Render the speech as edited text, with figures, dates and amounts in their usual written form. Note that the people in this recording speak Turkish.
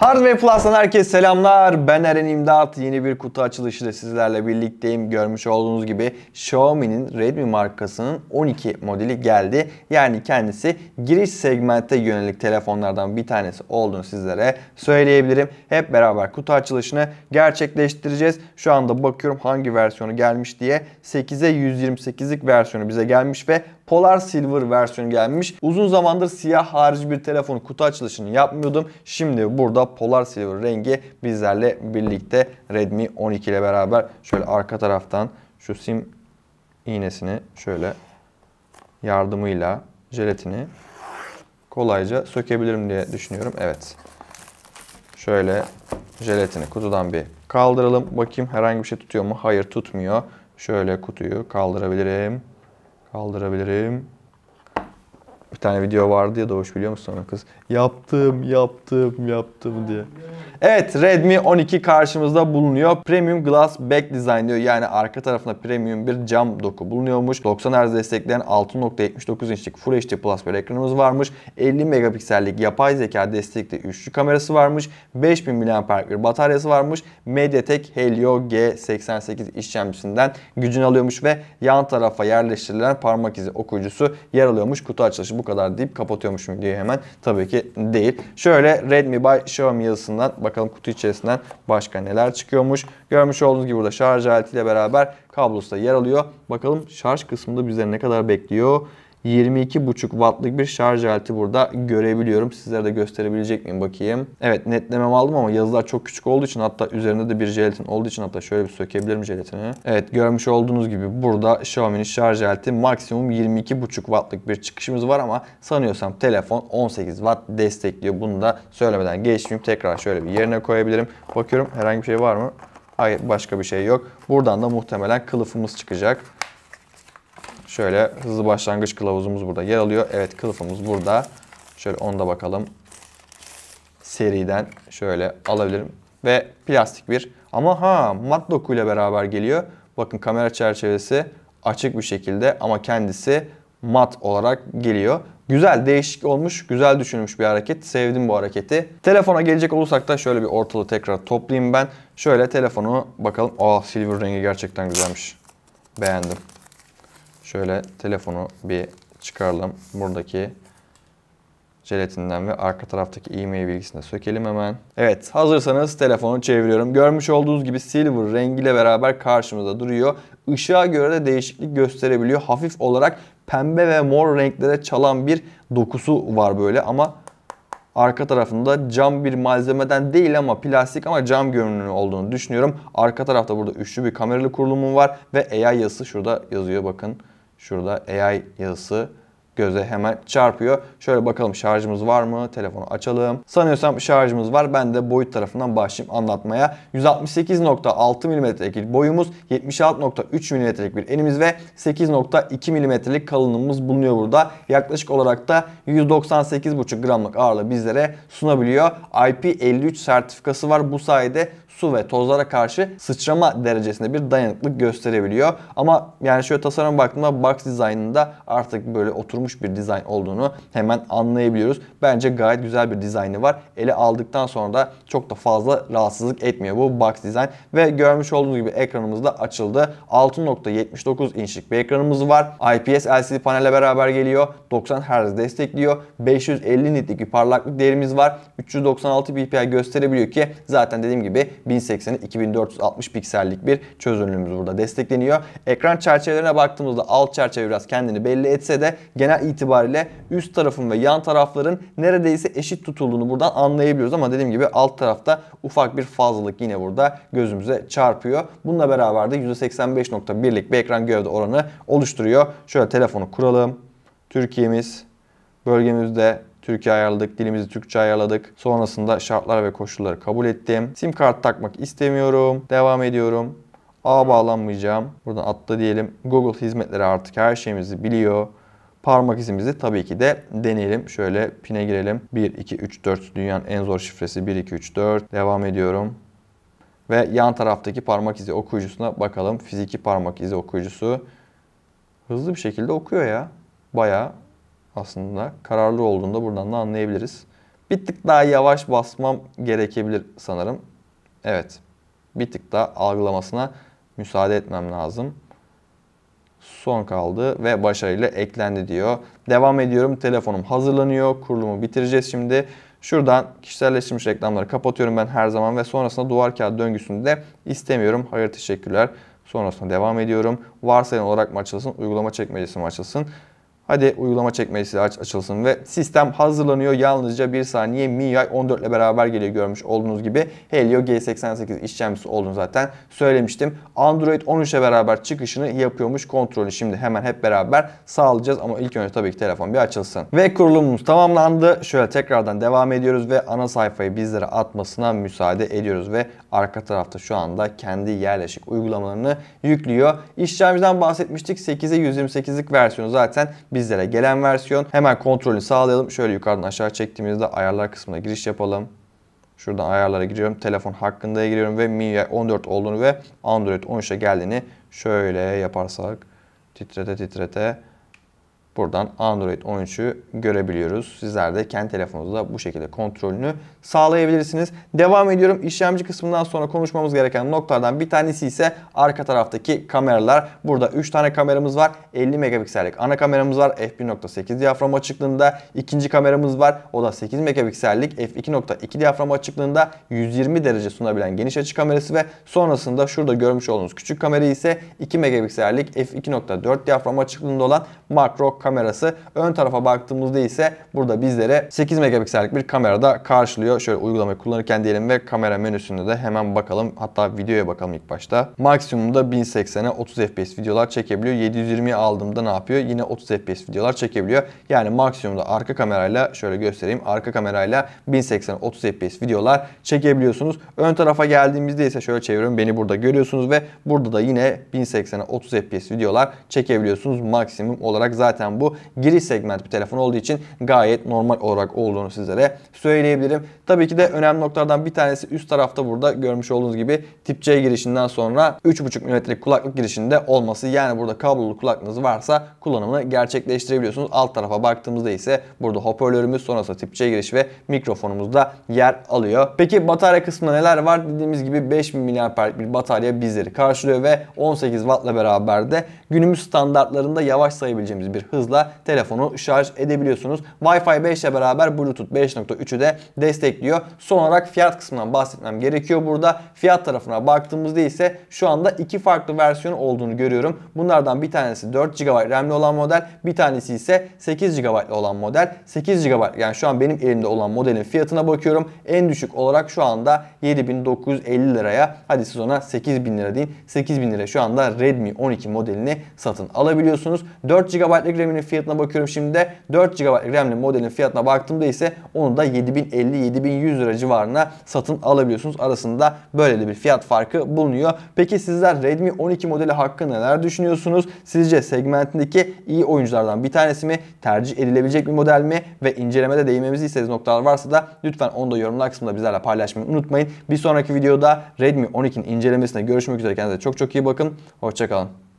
Hardware Plus'tan herkese selamlar. Ben Eren İmdat. Yeni bir kutu açılışı da sizlerle birlikteyim. Görmüş olduğunuz gibi Xiaomi'nin Redmi markasının 12 modeli geldi. Yani kendisi giriş segmente yönelik telefonlardan bir tanesi olduğunu sizlere söyleyebilirim. Hep beraber kutu açılışını gerçekleştireceğiz. Şu anda bakıyorum hangi versiyonu gelmiş diye. 8'e 128'lik versiyonu bize gelmiş ve Polar Silver versiyonu gelmiş. Uzun zamandır siyah harici bir telefon kutu açılışını yapmıyordum. Şimdi burada Polar Silver rengi bizlerle birlikte Redmi 12 ile beraber. Şöyle arka taraftan şu sim iğnesini şöyle yardımıyla jelatini kolayca sökebilirim diye düşünüyorum. Evet. Şöyle jelatini kutudan bir kaldıralım. Bakayım herhangi bir şey tutuyor mu? Hayır, tutmuyor. Şöyle kutuyu kaldırabilirim. Bir tane video vardı ya Doğuş, biliyor musun onu kız? Yaptım diye. Evet, Redmi 12 karşımızda bulunuyor. Premium Glass Back Design diyor. Yani arka tarafında premium bir cam doku bulunuyormuş. 90 Hz destekleyen 6.79 inçlik Full HD Plus bir ekranımız varmış. 50 megapiksellik yapay zeka destekli üçlü kamerası varmış. 5000 mAh bir bataryası varmış. Mediatek Helio G88 işlemcisinden gücünü alıyormuş ve yan tarafa yerleştirilen parmak izi okuyucusu yer alıyormuş. Kutu açılışı bu kadar deyip kapatıyormuşum diye hemen. Tabii ki değil. Şöyle Redmi by Xiaomi yazısından bakalım kutu içerisinden başka neler çıkıyormuş. Görmüş olduğunuz gibi burada şarj aletiyle beraber kablosu da yer alıyor. Bakalım şarj kısmında bizleri ne kadar bekliyor? 22,5 wattlık bir şarj aleti burada görebiliyorum. Sizlere de gösterebilecek miyim bakayım. Evet, netlemem aldım ama yazılar çok küçük olduğu için, hatta üzerinde de bir jelatin olduğu için, hatta şöyle bir sökebilirim jelatini. Evet, görmüş olduğunuz gibi burada Xiaomi'nin şarj aleti maksimum 22,5 wattlık bir çıkışımız var ama sanıyorsam telefon 18 watt destekliyor. Bunu da söylemeden geçmeyeyim. Tekrar şöyle bir yerine koyabilirim. Bakıyorum herhangi bir şey var mı? Hayır, başka bir şey yok. Buradan da muhtemelen kılıfımız çıkacak. Şöyle hızlı başlangıç kılavuzumuz burada yer alıyor. Evet, kılıfımız burada. Şöyle onu da bakalım. Seriden şöyle alabilirim. Ve plastik bir ama mat dokuyla beraber geliyor. Bakın kamera çerçevesi açık bir şekilde ama kendisi mat olarak geliyor. Güzel, değişik olmuş, güzel düşünmüş bir hareket. Sevdim bu hareketi. Telefona gelecek olursak da şöyle bir ortalığı tekrar toplayayım ben. Şöyle telefonu bakalım. Silver rengi gerçekten güzelmiş. Beğendim. Şöyle telefonu bir çıkaralım. Buradaki jelatinden ve arka taraftaki e-mail bilgisini sökelim hemen. Evet, hazırsanız telefonu çeviriyorum. Görmüş olduğunuz gibi silver rengiyle beraber karşımıza duruyor. Işığa göre de değişiklik gösterebiliyor. Hafif olarak pembe ve mor renklere çalan bir dokusu var böyle ama arka tarafında cam bir malzemeden değil ama plastik ama cam görünümlü olduğunu düşünüyorum. Arka tarafta burada üçlü bir kameralı kurulumu var ve AI yazısı şurada yazıyor. Bakın şurada AI yazısı göze hemen çarpıyor. Şöyle bakalım şarjımız var mı? Telefonu açalım. Sanıyorsam şarjımız var. Ben de boyut tarafından başlayayım anlatmaya. 168.6 mm'lik boyumuz, 76.3 mm'lik bir enimiz ve 8.2 mm'lik kalınlığımız bulunuyor burada. Yaklaşık olarak da 198,5 gramlık ağırlığı bizlere sunabiliyor. IP53 sertifikası var. Bu sayede su ve tozlara karşı sıçrama derecesinde bir dayanıklık gösterebiliyor. Ama yani şöyle tasarım baktığımda box dizaynında artık böyle oturmuş bir dizayn olduğunu hemen anlayabiliyoruz. Bence gayet güzel bir dizaynı var. Ele aldıktan sonra da çok da fazla rahatsızlık etmiyor bu box dizayn. Ve görmüş olduğunuz gibi ekranımız da açıldı. 6.79 inçlik bir ekranımız var. IPS LCD panelle beraber geliyor. 90 Hz destekliyor. 550 nitlik bir parlaklık değerimiz var. 396 ppi gösterebiliyor ki zaten dediğim gibi 1080x2460 piksellik bir çözünürlüğümüz burada destekleniyor. Ekran çerçevelerine baktığımızda alt çerçeve biraz kendini belli etse de genel itibariyle üst tarafın ve yan tarafların neredeyse eşit tutulduğunu buradan anlayabiliyoruz. Ama dediğim gibi alt tarafta ufak bir fazlalık yine burada gözümüze çarpıyor. Bununla beraber de %85.1'lik bir ekran gövde oranı oluşturuyor. Şöyle telefonu kuralım. Türkiye'miz, bölgemizde Türkiye ayarladık. Dilimizi Türkçe ayarladık. Sonrasında şartlar ve koşulları kabul ettim. Sim kart takmak istemiyorum. Devam ediyorum. Ağa bağlanmayacağım. Buradan atla diyelim. Google hizmetleri artık her şeyimizi biliyor. Parmak izimizi tabii ki de deneyelim. Şöyle pine girelim. 1, 2, 3, 4. Dünyanın en zor şifresi 1, 2, 3, 4. Devam ediyorum. Ve yan taraftaki parmak izi okuyucusuna bakalım. Fiziki parmak izi okuyucusu. Hızlı bir şekilde okuyor ya. Bayağı. Aslında kararlı olduğunda buradan da anlayabiliriz. Bir tık daha yavaş basmam gerekebilir sanırım. Evet. Bir tık daha algılamasına müsaade etmem lazım. Son kaldı ve başarıyla eklendi diyor. Devam ediyorum. Telefonum hazırlanıyor. Kurulumu bitireceğiz şimdi. Şuradan kişiselleştirilmiş reklamları kapatıyorum ben her zaman ve sonrasında duvar kağıdı döngüsünü de istemiyorum. Hayır, teşekkürler. Sonrasında devam ediyorum. Varsayılan olarak mı açılsın, uygulama çekmecesi mi açılsın? Hadi uygulama çekmecesi açılsın ve sistem hazırlanıyor. Yalnızca 1 saniye MIUI 14 ile beraber geliyor, görmüş olduğunuz gibi. Helio G88 işlemcisi olduğunu zaten söylemiştim. Android 13 ile beraber çıkışını yapıyormuş. Kontrolü şimdi hemen hep beraber sağlayacağız ama ilk önce tabii ki telefon bir açılsın. Ve kurulumumuz tamamlandı. Şöyle tekrardan devam ediyoruz ve ana sayfayı bizlere atmasına müsaade ediyoruz ve arka tarafta şu anda kendi yerleşik uygulamalarını yüklüyor. İşlemciden bahsetmiştik. 8'e 128'lik versiyonu zaten bizlere gelen versiyon. Hemen kontrolünü sağlayalım. Şöyle yukarıdan aşağı çektiğimizde ayarlar kısmına giriş yapalım. Şuradan ayarlara giriyorum. Telefon hakkında'ya giriyorum ve MIUI 14 olduğunu ve Android 13'e geldiğini şöyle yaparsak titrete titrete buradan Android 13'ü görebiliyoruz. Sizler de kendi telefonunuzda bu şekilde kontrolünü sağlayabilirsiniz. Devam ediyorum. İşlemci kısmından sonra konuşmamız gereken noktalardan bir tanesi ise arka taraftaki kameralar. Burada 3 tane kameramız var. 50 megapiksellik ana kameramız var. f1.8 diyafram açıklığında. İkinci kameramız var. O da 8 megapiksellik f2.2 diyafram açıklığında 120 derece sunabilen geniş açı kamerası ve sonrasında şurada görmüş olduğunuz küçük kamera ise 2 megapiksellik f2.4 diyafram açıklığında olan makro kamerası. Ön tarafa baktığımızda ise burada bizlere 8 megapiksellik bir kamerada karşılıyor. Şöyle uygulamayı kullanırken diyelim ve kamera menüsünde de hemen bakalım. Hatta videoya bakalım ilk başta. Maksimumda 1080'e 30 fps videolar çekebiliyor. 720'ye aldığımda ne yapıyor? Yine 30 fps videolar çekebiliyor. Yani maksimumda arka kamerayla şöyle göstereyim. Arka kamerayla 1080'e 30 fps videolar çekebiliyorsunuz. Ön tarafa geldiğimizde ise şöyle çeviriyorum. Beni burada görüyorsunuz ve burada da yine 1080'e 30 fps videolar çekebiliyorsunuz. Maksimum olarak zaten bu giriş segment bir telefon olduğu için gayet normal olarak olduğunu sizlere söyleyebilirim. Tabii ki de önemli noktalardan bir tanesi üst tarafta burada görmüş olduğunuz gibi tip C girişinden sonra 3.5 mm'lik kulaklık girişinde olması. Yani burada kablolu kulaklığınız varsa kullanımını gerçekleştirebiliyorsunuz. Alt tarafa baktığımızda ise burada hoparlörümüz, sonrasında tip C giriş ve mikrofonumuz da yer alıyor. Peki batarya kısmında neler var? Dediğimiz gibi 5000 mAh'lik bir batarya bizleri karşılıyor ve 18 Watt'la beraber de günümüz standartlarında yavaş sayabileceğimiz bir hızla telefonu şarj edebiliyorsunuz. Wi-Fi 5 ile beraber Bluetooth 5.3'ü de destekliyor. Son olarak fiyat kısmından bahsetmem gerekiyor. Burada fiyat tarafına baktığımızda ise şu anda iki farklı versiyon olduğunu görüyorum. Bunlardan bir tanesi 4 GB RAM'li olan model, bir tanesi ise 8 GB'lı olan model. 8 GB yani şu an benim elimde olan modelin fiyatına bakıyorum. En düşük olarak şu anda 7.950 liraya, hadi siz ona 8.000 lira deyin. 8.000 lira şu anda Redmi 12 modelini satın alabiliyorsunuz. 4 GB'lık RAM'in fiyatına bakıyorum şimdi de. 4 GB RAM'li modelin fiyatına baktığımda ise onu da 7.050-7.100 lira civarına satın alabiliyorsunuz. Arasında böyle de bir fiyat farkı bulunuyor. Peki sizler Redmi 12 modeli hakkında neler düşünüyorsunuz? Sizce segmentindeki iyi oyunculardan bir tanesi mi? Tercih edilebilecek bir model mi? Ve incelemede değinmemizi istediğiniz noktalar varsa da lütfen onu da yorumlar kısmında bizlerle paylaşmayı unutmayın. Bir sonraki videoda Redmi 12'nin incelemesine görüşmek üzere. Kendinize çok çok iyi bakın. Hoşçakalın.